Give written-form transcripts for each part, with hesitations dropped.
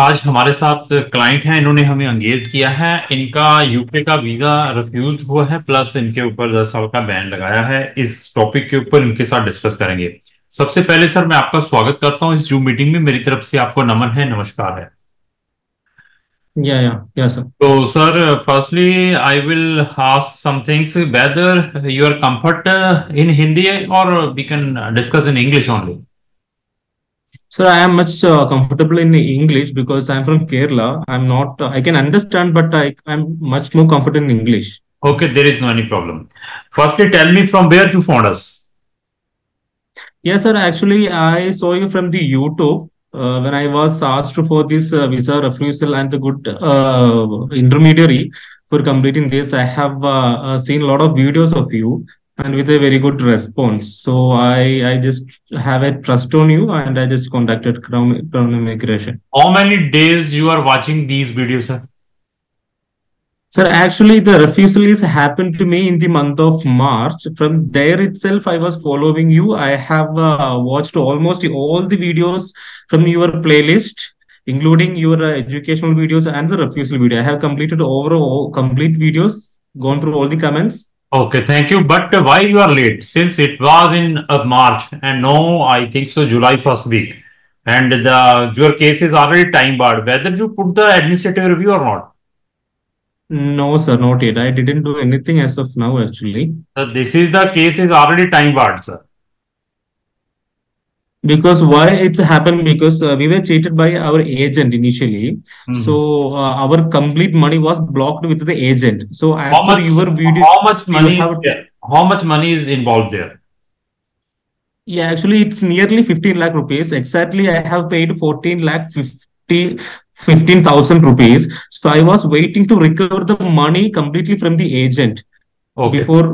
आज हमारे साथ क्लाइंट हैं, इन्होंने हमें अंगेज किया है। इनका यूके का वीज़ा रिफ्यूज हुआ है, प्लस इनके ऊपर 10 साल का बैन लगाया है। इस टॉपिक के ऊपर इनके साथ डिस्कस करेंगे। सबसे पहले सर, मैं आपका स्वागत करता हूं इस जूम मीटिंग में। मेरी तरफ से आपको नमन है, नमस्कार है। या सर। तो sir, firstly I will ask some things, whether you are comfort in Hindi और we can discuss in English only. Sir, I am much comfortable in English because I am from Kerala. I am not. I can understand, but I am much more comfortable in English. Okay, there is no any problem. Firstly, tell me from where you found us. Yes, sir. Actually, I saw you from the YouTube when I was asked for this visa refusal and the good intermediary for completing this. I have seen a lot of videos of you. And with a very good response, so I just have a trust on you, and I just contacted Crown Immigration. How many days you are watching these videos, sir? Sir, actually, the refusal is happened to me in the month of March. From there itself, I was following you. I have watched almost all the videos from your playlist, including your educational videos and the refusal video. I have completed overall complete videos, gone through all the comments. Okay, thank you. But why you are late? Since it was in March and now I think so July first week, and your case is already time barred. Whether you put the administrative review or not? No, sir, not yet. I didn't do anything as of now, actually. This is the case is already time barred, sir. Because why it's happened? Because we were cheated by our agent initially. So our complete money was blocked with the agent. So after your video, how much money is involved there? Yeah, actually it's nearly 15 lakh rupees. Exactly, I have paid 14,15,000 rupees. So I was waiting to recover the money completely from the agent. Okay. Before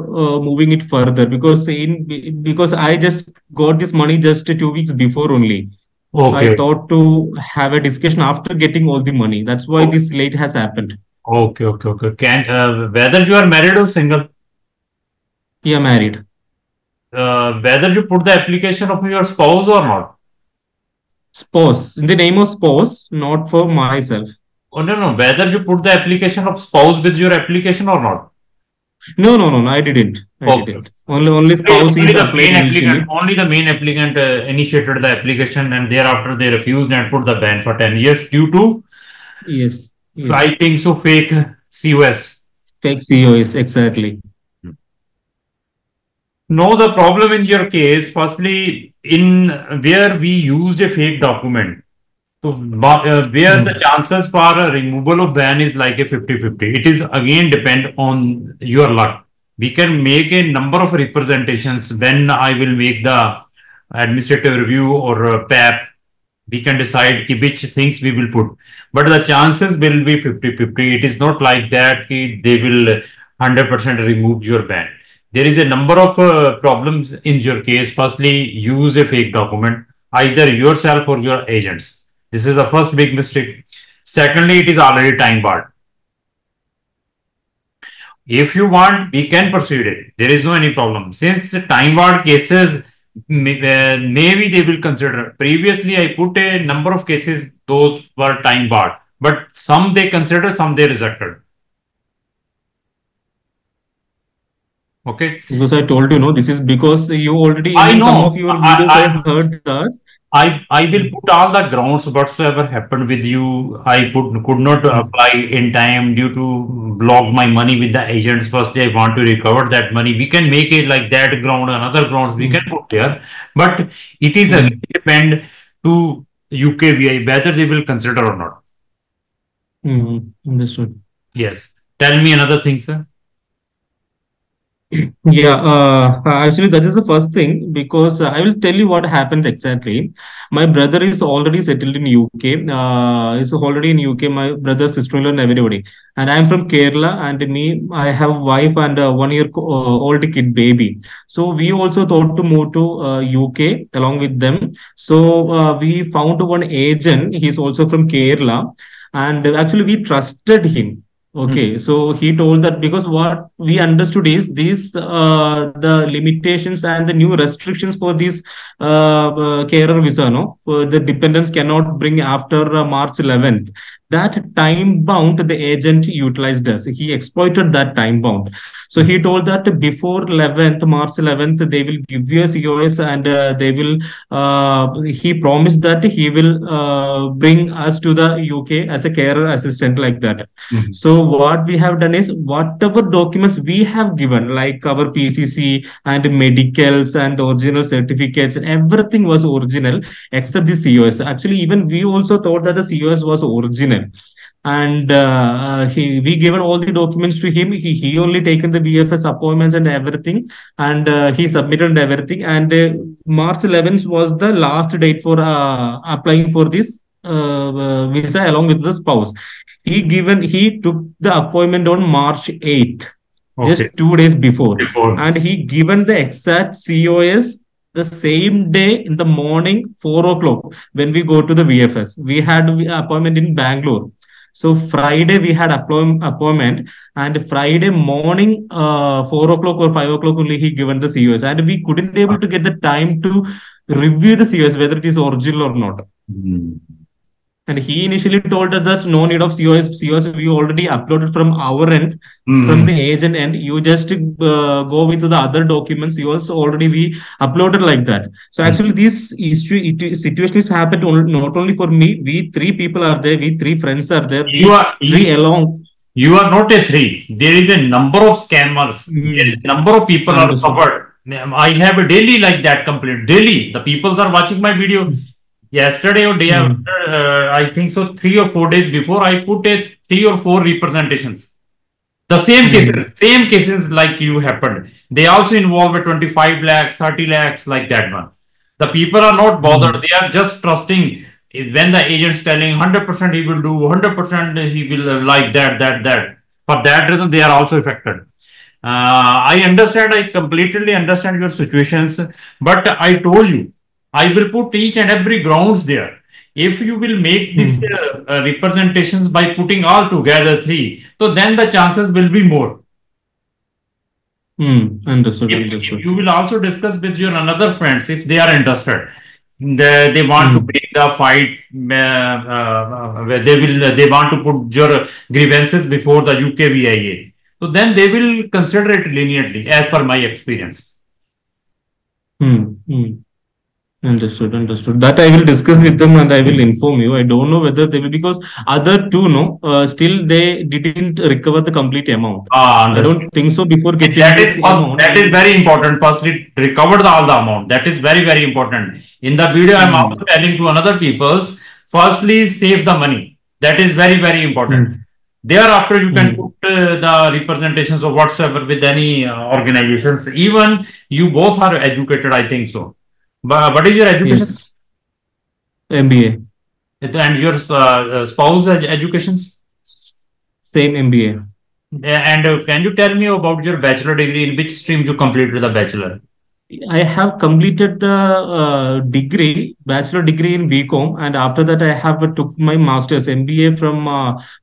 moving it further, because I just got this money just 2 weeks before only. Okay. So I thought to have a discussion after getting all the money. That's why this late has happened. Okay, okay, okay. Can whether you are married or single? Yeah, married. Whether you put the application of your spouse or not? Spouse in the name of spouse, not for myself. Oh no. Whether you put the application of spouse with your application or not? No, I didn't. I didn't. Only spouse is the main applicant. Only the main applicant initiated the application, and thereafter they refused and put the ban for 10 years due to fake COS. Fake COS, exactly. No, the problem in your case, firstly, in where we used a fake document. So, where the chances for removal of ban is like a 50-50. It is again depend on your luck. We can make a number of representations when I will make the administrative review or PAP. We can decide which things we will put. But the chances will be 50-50. It is not like that they will 100% remove your ban. There is a number of problems in your case. Firstly, use a fake document, either yourself or your agents. This is the first big mistake. Secondly, it is already time barred. If you want, we can proceed it. There is no any problem. Since time barred cases, maybe they will consider. Previously, I put a number of cases, those were time barred. But some they considered, some they rejected. Okay. Because I told you, no, this is because you already, I know, some of your videos I heard us. I will put all the grounds whatsoever happened with you. I could not apply in time due to block my money with the agents. Firstly, I want to recover that money. We can make it like that ground, another grounds we can put there. But it is depend to UKVI whether they will consider or not. Understood. Yes. Tell me another thing, sir. Yeah, actually that is the first thing, because I will tell you what happens exactly. My brother is already settled in UK, is already in UK, my brother, sister-in-law and everybody. And I am from Kerala, and me, I have a wife and a 1-year-old kid baby. So we also thought to move to UK along with them. So we found one agent, he's also from Kerala, and actually we trusted him. Okay, so he told that because what we understood is these the limitations and the new restrictions for this carer visa, no, the dependents cannot bring after March 11th. That time bound the agent utilized us. He exploited that time bound. So he told that before March 11th, they will give you a COS and they will. He promised that he will bring us to the UK as a carer assistant like that. So what we have done is whatever documents we have given, like our PCC and medicals and the original certificates, and everything was original except the COS. Actually, even we also thought that the COS was original. And we given all the documents to him. He only taken the VFS appointments and everything. And he submitted everything. And March 11th was the last date for applying for this visa along with the spouse. He took the appointment on March 8th, okay, just 2 days before. And he given the exact COS the same day in the morning, 4 o'clock, when we go to the VFS. We had appointment in Bangalore. So Friday we had appointment, and Friday morning, 4 o'clock or 5 o'clock only he given the COS, and we couldn't able to get the time to review the COS, whether it is original or not. And he initially told us that no need of COS we already uploaded from our end, from the agent end. You just go with the other documents, yours already we uploaded like that. So actually this situation is happened not only for me, we three people are there, we three friends are there, we You are not a three, there is a number of scammers, there is a number of people are suffered. I have a daily like that complaint, daily, the people are watching my video. Yesterday or day after, I think so 3 or 4 days before, I put a 3 or 4 representations. The same cases like you happened. They also involve a 25 lakhs, 30 lakhs like that one. The people are not bothered. They are just trusting when the agent's telling 100% he will do, 100% he will like that. For that reason, they are also affected. I understand. I completely understand your situations, but I told you, I will put each and every grounds there. If you will make these representations by putting all together 3, so then the chances will be more. Understood, understood. You will also discuss with your another friends if they are interested. They want to break the fight. They want to put your grievances before the UKVIA. So then they will consider it leniently, as per my experience. Understood, understood. That I will discuss with them and I will inform you. I don't know whether they will, because other two, no, still they didn't recover the complete amount. I don't think so before getting that is very important. Firstly, recover all the amount. That is very, very important. In the video, I am also telling to another people's, firstly, save the money. That is very, very important. Thereafter, you can put the representations or whatsoever with any organizations. Even you both are educated, I think so. But what is your education? Yes. MBA. And your spouse educations? Same MBA. And can you tell me about your bachelor degree? In which stream you completed the bachelor? I have completed the bachelor degree in VCOM, and after that I have took my master's MBA from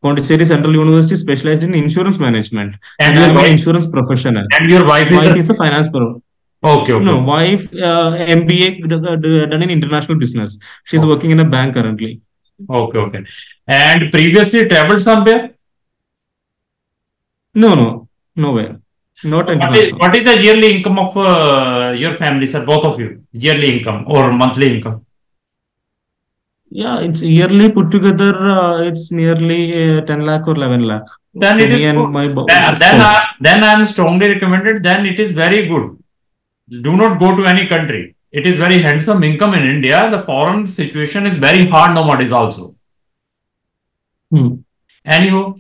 Pondicherry Central University, specialized in insurance management. And I am an insurance professional. And your wife is a finance pro. Okay, okay. No, wife MBA done in international business. She's working in a bank currently. Okay, okay. And previously traveled somewhere? No, no, nowhere. Not international. What is the yearly income of your family, sir? Both of you, yearly income or monthly income? Yeah, it's yearly put together. It's nearly 10 lakh or 11 lakh. Then it is. Then I am strongly recommended. Then it is very good. Do not go to any country. It is very handsome income in India. The foreign situation is very hard nowadays also. Anyhow,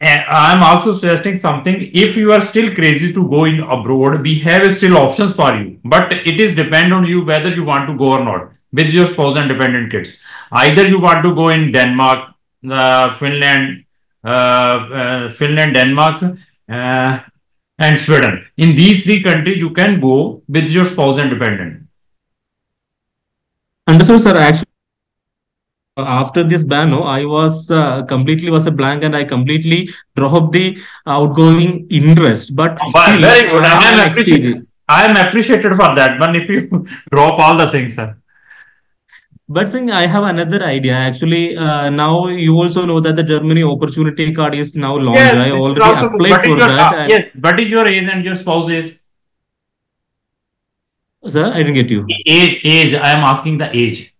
I am also suggesting something. If you are still crazy to go in abroad, we have still options for you. But it is depend on you whether you want to go or not with your spouse and dependent kids. Either you want to go in Denmark, Finland, Denmark, and Sweden. In these 3 countries, you can go with your spouse and dependent. Understood, sir. Actually, after this ban, I was completely was a blank, and I completely dropped the outgoing interest. But still, very good. I am appreciated for that one. If you drop all the things, sir. But Singh, I have another idea. Actually, now you also know that the Germany opportunity card is now launched. Yes, I already applied for that. Yes, but is your age and your spouse is? Sir, I didn't get you. Age. I am asking the age.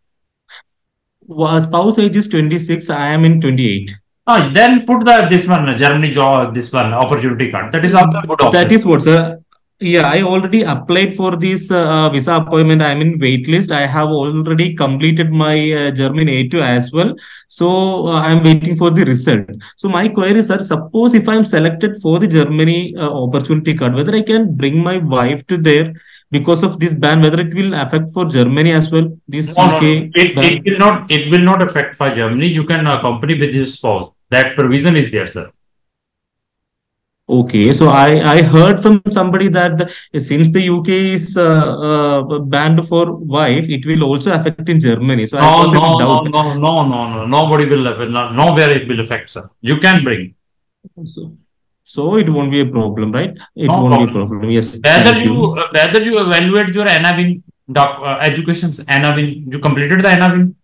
Well, spouse age is 26. I am in 28. Oh, then put this one Germany job. This one opportunity card. That is also good option. That is what, sir. Yeah, I already applied for this visa appointment. I'm in wait list. I have already completed my German A2 as well. So I'm waiting for the result. So my queries are, suppose if I'm selected for the Germany opportunity card, whether I can bring my wife to there because of this ban, whether it will affect for Germany as well. This no, it will not. It will not affect for Germany. You can accompany with your spouse. That provision is there, sir. Okay, so I heard from somebody that since the UK is banned for wife, it will also affect in Germany. So no, nobody will affect. Nowhere it will affect, sir. You can bring. So it won't be a problem, right? It won't be a problem. Yes. Whether you evaluate your Anabin education's Anabin, you completed the Anabin.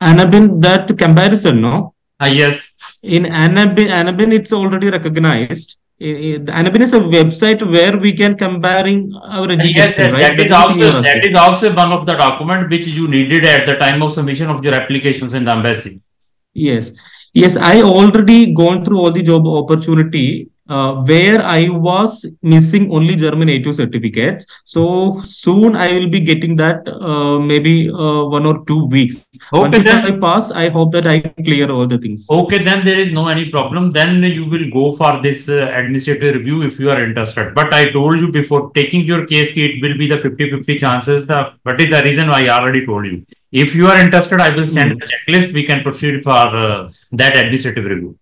Anabin that comparison, no. Yes. In Anabin, it's already recognized. Anabin is a website where we can comparing our education. Yes, right? that is also one of the document which you needed at the time of submission of your applications in the embassy. Yes, yes, I already gone through all the job opportunity where I was missing only German A2 certificates. So soon I will be getting that maybe 1 or 2 weeks. Okay, then I pass. I hope that I clear all the things. Okay, then there is no any problem. Then you will go for this administrative review if you are interested. But I told you before taking your case, it will be the 50-50 chances. That is the reason I already told you. If you are interested, I will send the checklist. We can proceed for that administrative review.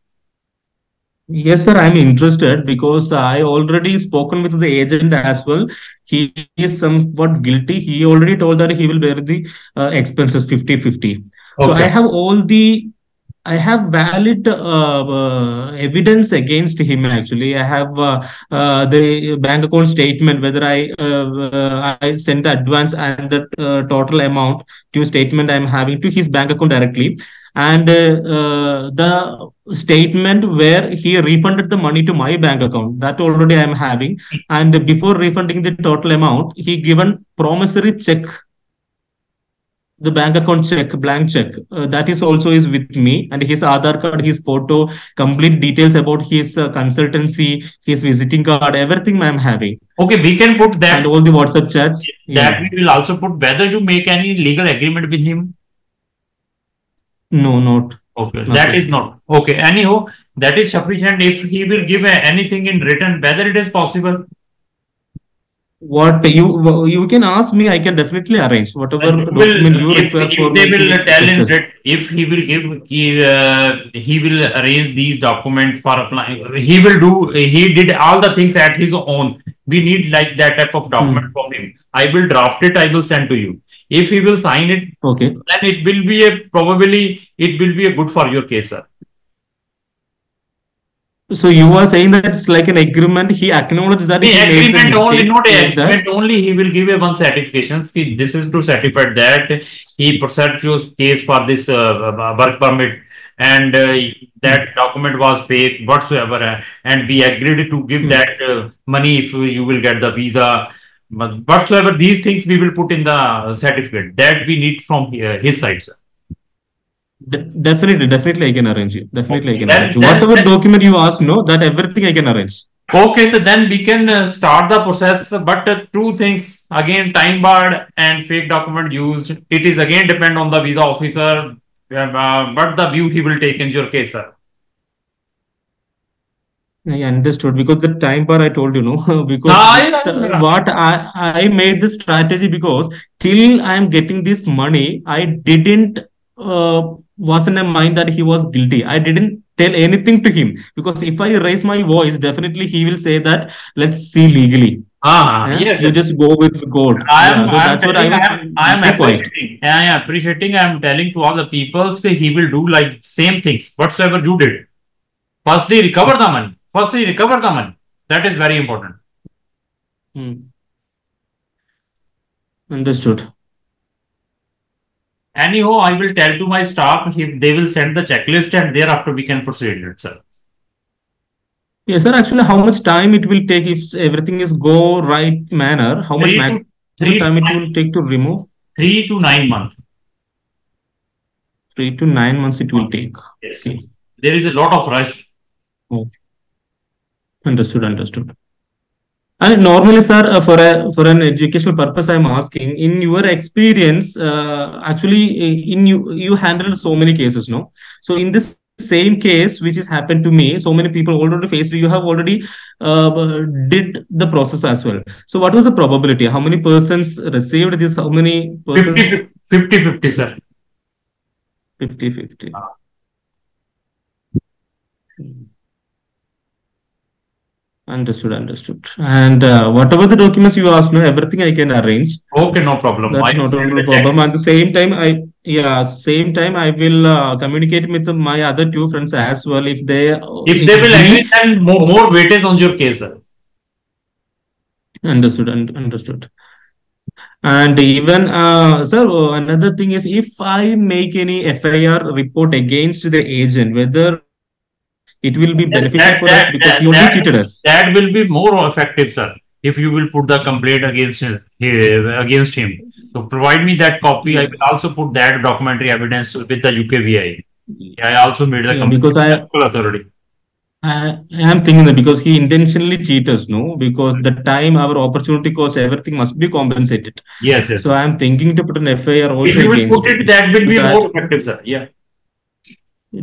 Yes, sir. I'm interested because I already spoken with the agent as well. He is somewhat guilty. He already told that he will bear the expenses 50-50. Okay. So I have I have valid evidence against him. Actually, I have the bank account statement whether I sent the advance and the total amount to statement I'm having to his bank account directly. And the statement where he refunded the money to my bank account, that already I am having. And before refunding the total amount, he given promissory check, the bank account check, blank check. That is also is with me. And his Aadhaar card, his photo, complete details about his consultancy, his visiting card, everything I am having. Okay, we can put that. And all the WhatsApp chats. That we will also put whether you make any legal agreement with him. No, not. Okay, nothing. That is not. Okay, anyhow, that is sufficient. If he will give anything in written, whether it is possible. What you can ask me, I can definitely arrange whatever document you require. If they will tell him that if he will give, he will arrange these documents for applying. He will do. He did all the things at his own. We need like that type of document from him. I will draft it. I will send to you. If he will sign it, okay, then it will be probably good for your case, sir. So you are saying that it's like an agreement. He acknowledges that he will give a one certification. This is to certify that he processed your case for this work permit, and that document was fake whatsoever, and we agreed to give that money if you will get the visa. Whatsoever these things we will put in the certificate that we need from his side, sir. Definitely I can arrange it. Whatever document you ask, that everything I can arrange. Okay, so then we can start the process. But two things, again, time barred and fake document used. It is again depend on the visa officer, but the view he will take in your case, sir. I understood because the time bar I told you because I made this strategy because till I am getting this money I didn't wasn't in mind that he was guilty. I didn't tell anything to him because if I raise my voice definitely he will say that let's see legally. Yes, you just go with the code. I am telling to all the people that he will do like same things whatsoever you did. Firstly, recover the money. That is very important. Understood. Anyhow, I will tell to my staff if they will send the checklist and thereafter we can proceed it, sir. Yes, sir. Actually, how much time it will take if everything is go right manner? How much time it will take to remove? 3 to 9 months. 3 to 9 months it will take. Yes. Okay. There is a lot of rush. Oh. Understood. And normally, sir, for an educational purpose, I am asking. In your experience, actually, you handled so many cases, no? So in this same case which has happened to me, so many people already faced. You have already did the process as well. So what was the probability? How many persons received this? How many persons? 50-50, sir. 50-50. Understood. And whatever the documents you asked, no, everything I can arrange. Okay, no problem. That's not a problem. At the same time, I will communicate with my other two friends as well. If they will agree, then more weightage on your case, sir. Understood. And even, sir, another thing is, if I make any FIR report against the agent, whether it will be beneficial for us because he only cheated us. That will be more effective, sir, if you will put the complaint against him. So provide me that copy. I will also put that documentary evidence with the UKVI. I also made the complaint because I am thinking that because he intentionally cheated us, no? Because the time, our opportunity cost, everything must be compensated. Yes, yes. So I am thinking to put an FIR also against him. If you will put it, that will be more effective, sir. Yeah.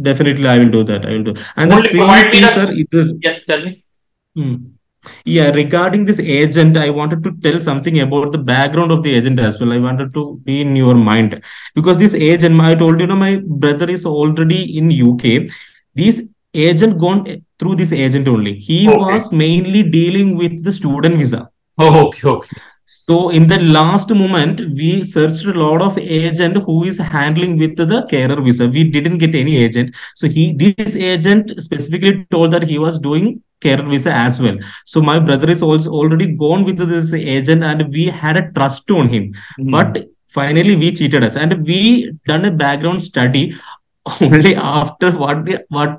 Definitely, I will do that. And the same thing, sir, yes, tell me. Yeah, regarding this agent, I wanted to tell something about the background of the agent as well. I wanted to be in your mind because this agent, I told you, my brother is already in UK. This agent gone through this agent only. He was mainly dealing with the student visa. Oh, okay. So in the last moment, we searched a lot of agent who is handling with the carer visa. We didn't get any agent. So this agent specifically told that he was doing carer visa as well. So my brother is also already gone with this agent and we had a trust on him. But finally we cheated us and we done a background study only after what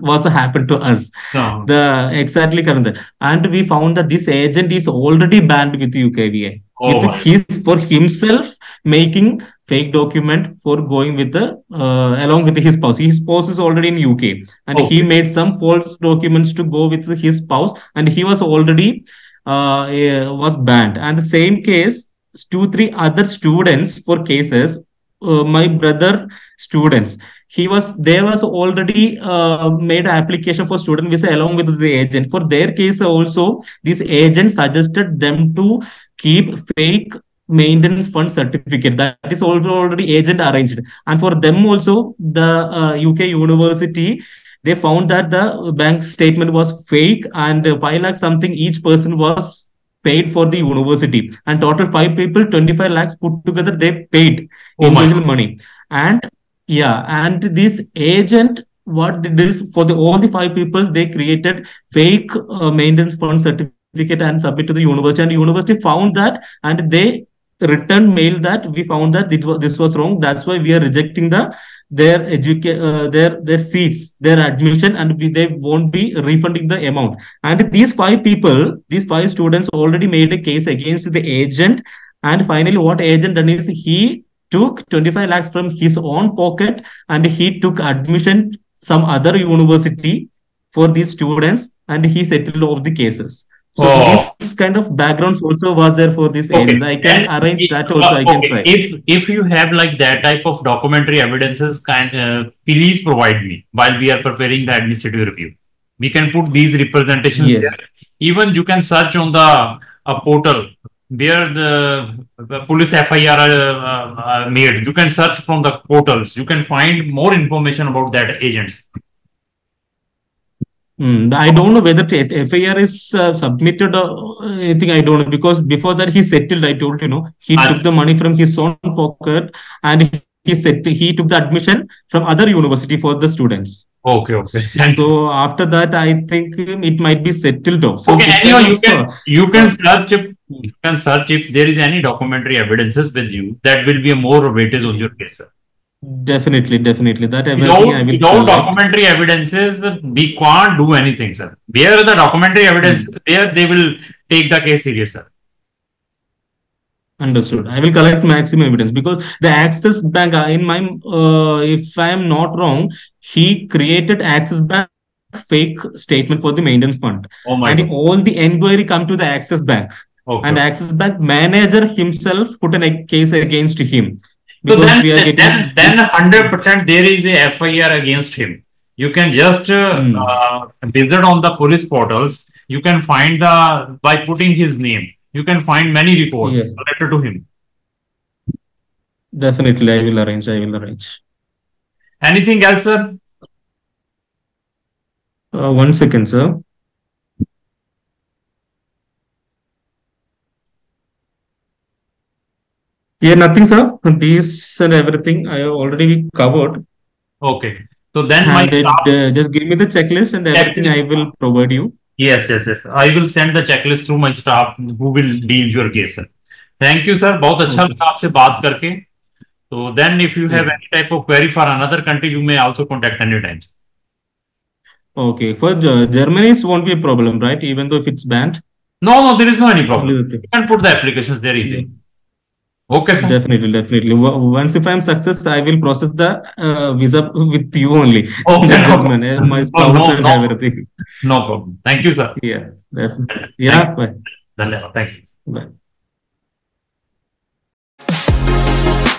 was happened to us. Exactly, Karanda. And we found that this agent is already banned with UKVA. For himself making fake document for going with the along with his spouse. His spouse is already in UK and he made some false documents to go with his spouse and he was already was banned. And the same case, 2-3 other students for cases. My brother students, they was already made application for student visa along with the agent. For their case also, this agent suggested them to keep fake maintenance fund certificate. That is also already agent arranged. And for them also, the UK university, they found that the bank statement was fake and 5 lakh something each person was paid for the university, and total 5 people, 25 lakhs put together, they paid individual money. And this agent, what did this for the all the 5 people, they created fake maintenance fund certificate and submit to the university. And the university found that, and they returned mail that we found that this was wrong. That's why we are rejecting their seats, their admission, and they won't be refunding the amount. And these 5 students already made a case against the agent. And finally, what agent done is he took 25 lakhs from his own pocket and he took admission to some other university for these students and he settled all the cases. So this kind of backgrounds also was there for this agents. I can arrange that also. I can try. If you have like that type of documentary evidences, please provide me while we are preparing the administrative review. We can put these representations there. Even you can search on the portal where the police FIR made. You can search from the portals. You can find more information about that agents. I don't know whether FIR is submitted or anything. I don't know, because before that he settled. I told you, know, he took the money from his own pocket and he took the admission from other university for the students. Okay, okay. So after that, I think it might be settled off. So okay, anyway, you can search if there is any documentary evidences with you that will be a more weightage on your case, sir. Definitely, definitely. That without documentary evidences, we can't do anything, sir. Where are the documentary evidences? There they will take the case serious, sir. Understood. I will collect maximum evidence, because the Axis Bank, in my, if I am not wrong, he created Axis Bank fake statement for the maintenance fund. Oh my! And all the inquiry come to the Axis Bank, okay. And the Axis Bank manager himself put a case against him. So then 100% there is a FIR against him. You can just visit on the police portals. You can find the, by putting his name, you can find many reports related to him. Definitely, I will arrange. I will arrange. Anything else, sir? One second, sir. Yeah, nothing, sir. These and everything I already covered. Okay. So then, just give me the checklist and everything I will provide you. Yes, yes, yes. I will send the checklist through my staff who will deal your case, sir. Thank you, sir. बहुत अच्छा लगा आपसे बात करके. So then, if you have any type of query for another country, you may also contact anytime. Okay. For Germany, it won't be a problem, right? Even though if it's banned. No, no, there is no any problem. You can put the applications there easily. Okay, sir. Definitely, definitely. Once if I am success, I will process the visa with you only. Oh, no, my spouse and everything. No problem. Thank you, sir. Yeah. Definitely. Yeah. Bye. Thank you. Bye.